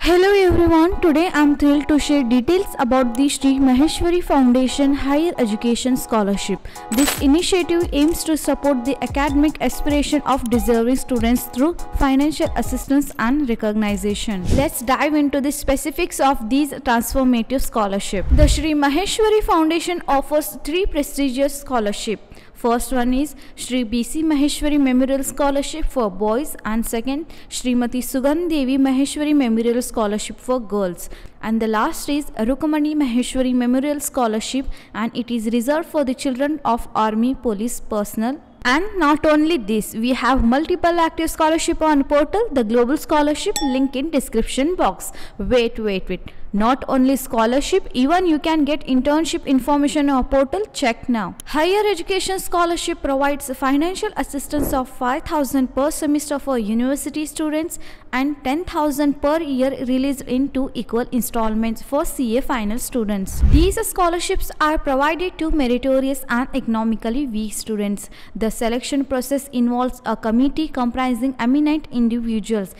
Hello everyone, today I am thrilled to share details about the Shri Maheshwari Foundation Higher Education Scholarship. This initiative aims to support the academic aspiration of deserving students through financial assistance and recognition. Let's dive into the specifics of these transformative scholarships. The Shri Maheshwari Foundation offers three prestigious scholarships. First one is Shri B.C. Maheshwari Memorial Scholarship for boys, and second Shrimati Sugand Devi Maheshwari Memorial Scholarship for girls, and the last is Rukamani Maheshwari Memorial Scholarship, and it is reserved for the children of Army Police personnel. And not only this, we have multiple active scholarship on portal, the global scholarship link in description box. Wait. Not only scholarship, even you can get internship information on our portal. Check now. Higher education scholarship provides financial assistance of 5,000 per semester for university students and 10,000 per year released in 2 equal installments for CA final students. These scholarships are provided to meritorious and economically weak students. The selection process involves a committee comprising eminent individuals.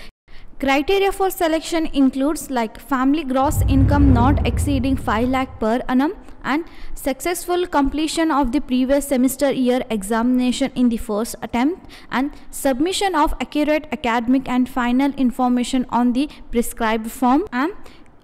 Criteria for selection includes like family gross income not exceeding 5 lakh per annum and successful completion of the previous semester year examination in the first attempt and submission of accurate academic and final information on the prescribed form and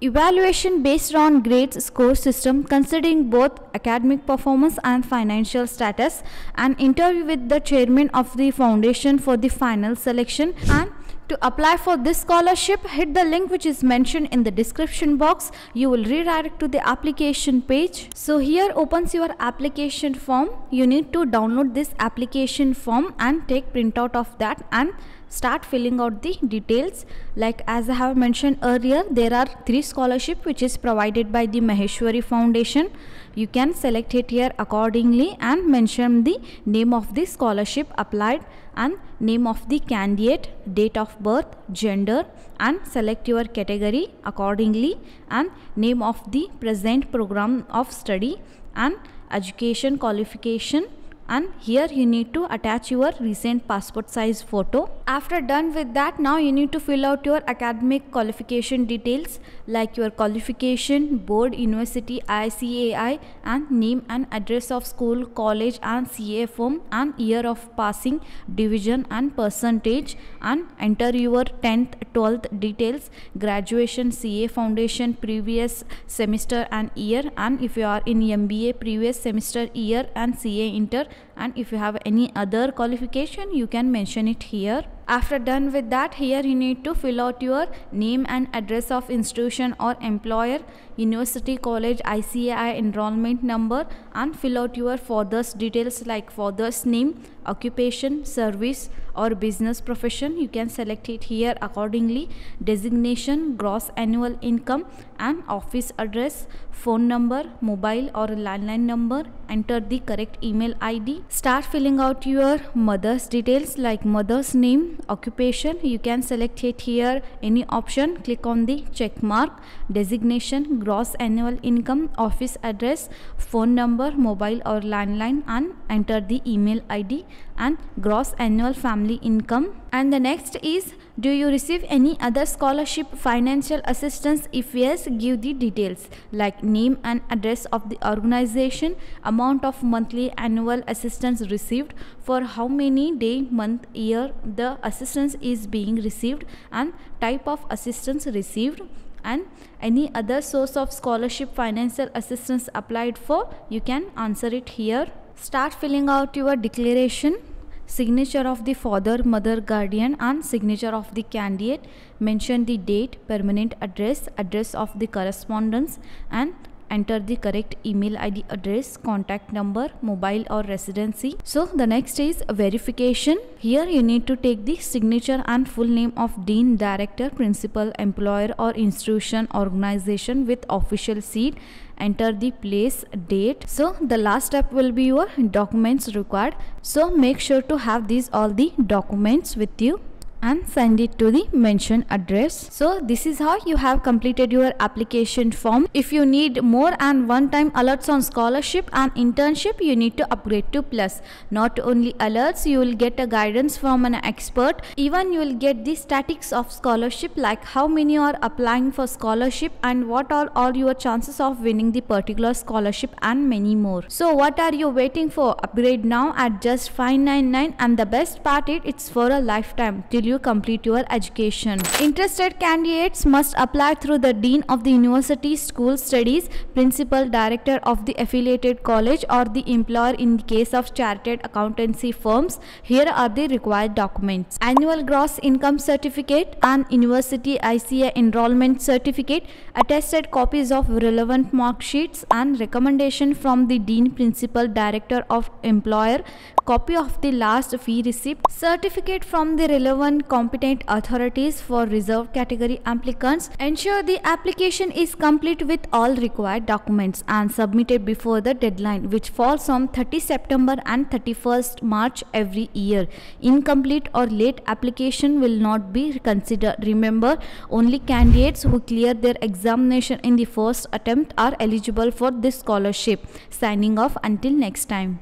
evaluation based on grades score system considering both academic performance and financial status, an interview with the chairman of the foundation for the final selection. And to apply for this scholarship, hit the link which is mentioned in the description box. You will redirect to the application page. So here opens your application form. You need to download this application form and take printout of that and start filling out the details. Like as I have mentioned earlier, there are 3 scholarships which is provided by the Maheshwari Foundation. You can select it here accordingly and mention the name of the scholarship applied and name of the candidate, date of birth, gender, and select your category accordingly, and name of the present program of study and education qualification. And here you need to attach your recent passport size photo. After done with that, now you need to fill out your academic qualification details like your qualification, board, university, ICAI, and name and address of school, college and CA firm, and year of passing, division and percentage, and enter your 10th, 12th details, graduation, CA foundation, previous semester and year, and if you are in MBA, previous semester, year and CA Inter. And if you have any other qualification, you can mention it here. After done with that, here you need to fill out your name and address of institution or employer, university, college, ICAI enrollment number, and fill out your father's details like father's name, occupation, service or business profession. You can select it here accordingly, designation, gross annual income, and office address, phone number, mobile or landline number. Enter the correct email ID. Start filling out your mother's details like mother's name, occupation. You can select it here, any option. Click on the check mark. Designation, gross annual income, office address, phone number, mobile or landline, and enter the email ID and gross annual family income. And the next is, do you receive any other scholarship financial assistance? If yes, give the details like name and address of the organization, amount of monthly annual assistance received, for how many day, month, year the assistance is being received, and type of assistance received, and any other source of scholarship financial assistance applied for. You can answer it here. Start filling out your declaration, signature of the father, mother, guardian, and signature of the candidate. Mention the date, permanent address, address of the correspondence, and enter the correct email ID, address, contact number, mobile or residency. So the next is verification. Here you need to take the signature and full name of dean, director, principal, employer or institution, organization with official seat. Enter the place, date. So the last step will be your documents required. So make sure to have these all the documents with you. and send it to the mentioned address. So this is how you have completed your application form. If you need more and one-time alerts on scholarship and internship, you need to upgrade to Plus. Not only alerts, you will get a guidance from an expert. Even you will get the statistics of scholarship, like how many are applying for scholarship and what are all your chances of winning the particular scholarship and many more. So what are you waiting for? Upgrade now at just $599, and the best part is it's for a lifetime till you complete your education. Interested candidates must apply through the Dean of the University School Studies, Principal Director of the affiliated college, or the employer in the case of chartered accountancy firms. Here are the required documents: annual gross income certificate and university ICAI enrollment certificate, attested copies of relevant mark sheets and recommendation from the Dean, Principal Director of employer, copy of the last fee receipt, certificate from the relevant competent authorities for reserved category applicants. Ensure the application is complete with all required documents and submitted before the deadline, which falls on 30 September and 31st March every year. Incomplete or late application will not be considered. Remember, only candidates who clear their examination in the first attempt are eligible for this scholarship. Signing off until next time.